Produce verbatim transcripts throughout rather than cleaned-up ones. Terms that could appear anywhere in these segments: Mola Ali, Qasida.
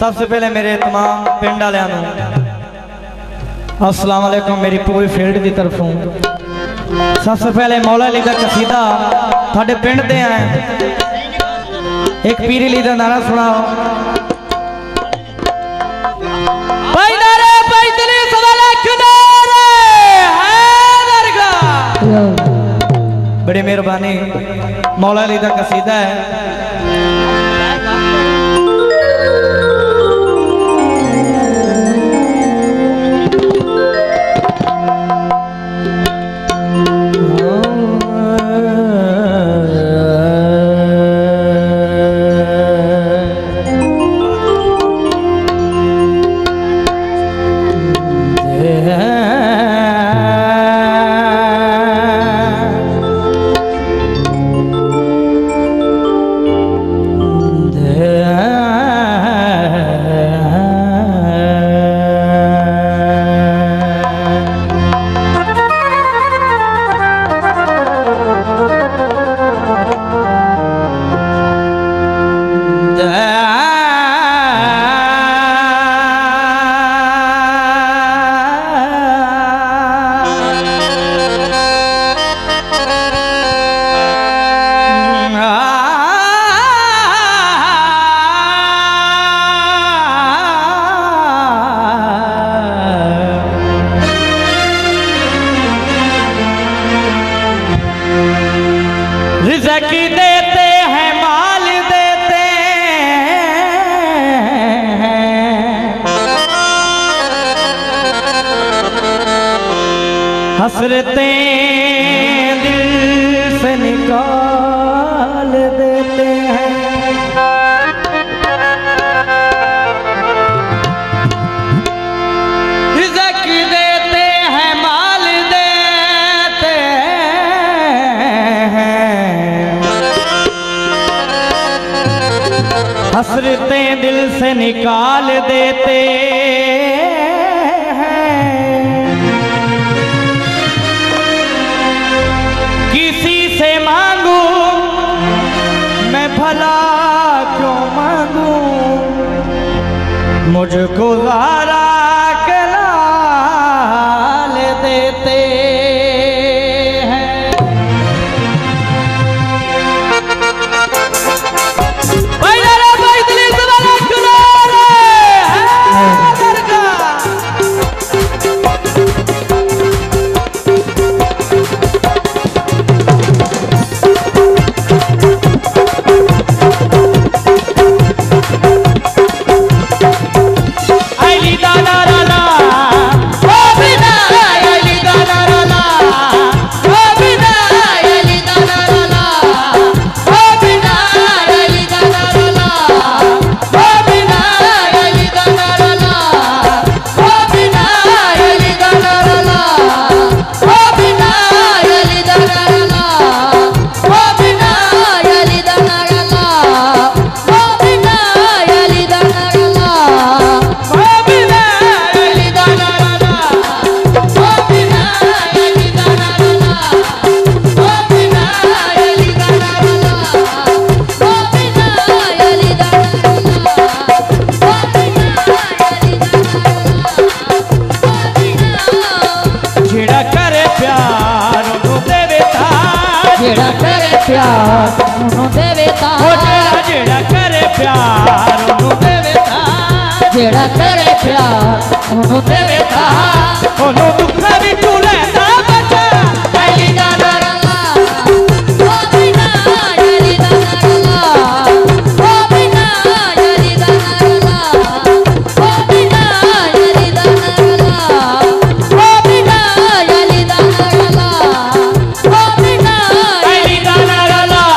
सबसे पहले मेरे तमाम पिंड वालों अस्सलाम वालेकुम मेरी पूरी फील्ड की तरफों। सबसे पहले मौला अली का कसीदा थोड़े पिंड दे आए एक पीरी ली दा नारा सुनाओ। बड़ी मेहरबानी मौला अली का कसीदा है। हसरतें दिल से निकाल देते हैं, रिज़्क़ देते हैं, माल देते हैं। हसरतें दिल से निकाल देते भला क्यों मांगू मुझको गुजारा करा ले देते हैं। जेड़ा करे प्यार ओनू देवेता ओनू दुख भी तूलेता बचा अली दा नारा ला ओ बिना अली दा नारा ला ओ बिना अली दा नारा ला ओ बिना अली दा नारा ला ओ बिना अली दा नारा ला ओ बिना अली दा नारा ला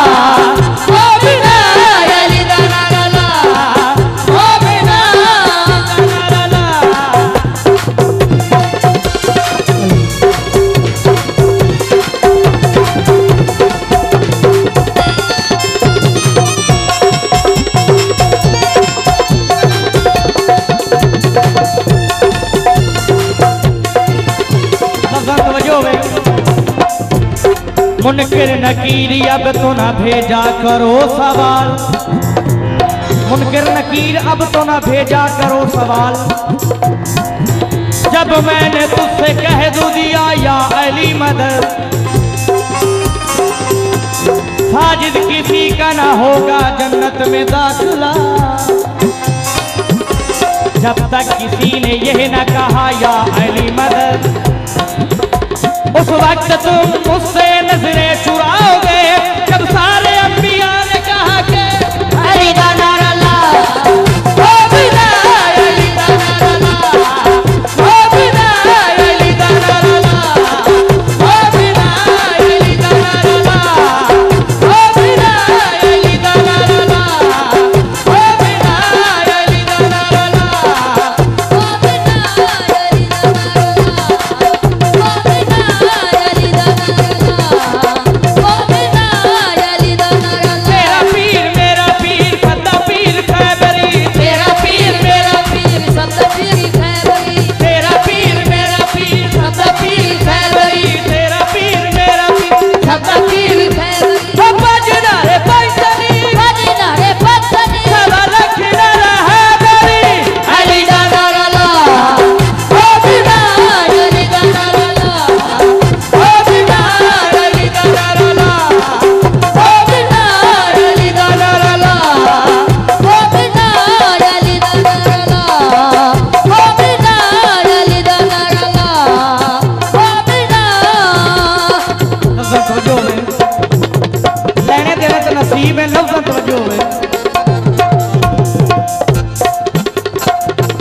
ओ बिना अली दा नारा ला। मुनकिर नकीरी अब तो ना भेजा करो सवाल, हुनकर नकीर अब तो ना भेजा करो सवाल। जब मैंने तुझसे कह दू दिया या अली मदद, साजिद किसी का ना होगा जन्नत में दाखिला। जब तक किसी ने यह ना कहा या अली मदद, उस वक्त तुम मुझसे नजरें चुराओगे। जब सारे अंबिया ने कहा के अली का नारा ला, ओ बिना अली का नारा ला, ओ बिना अली का नारा ला, ओ बिना अली का नारा ला, ओ बिना अली का नारा ला, ओ बिना अली का नारा ला, ओ बिना अली का नारा ला, ओ बिना अली का नारा ला।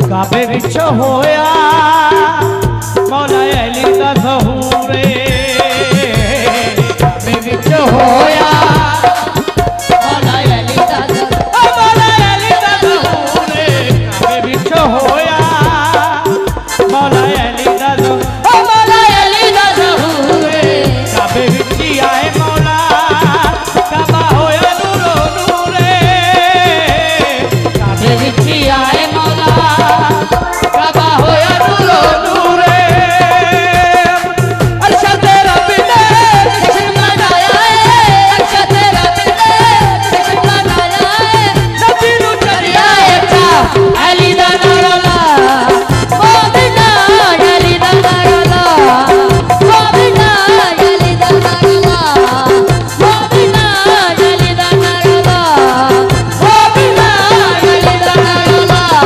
काबे विच होया मौला अली दा ज़हूरे, काबे विच होया मौला अली दा ज़हूरे, ओ मौला अली दा ज़हूरे, काबे विच होया मौला अली दा ज़हूरे, ओ मौला अली दा ज़हूरे, काबे विच आए मौला काबा होया नूरो नूरे, काबे विच आए काबा होया नूरो नूरे। अच्छा तेरा बिना जश्न मनाया है, अच्छा तेरा बिना जश्न मनाया है, नबी नु चढ़िया अच्छा अली दा नारा ला, ओ बिना अली दा नारा ला, ओ बिना अली दा नारा ला, ओ बिना अली दा नारा ला, ओ बिना अली दा नारा ला।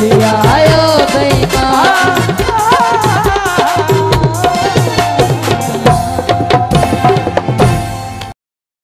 लिया।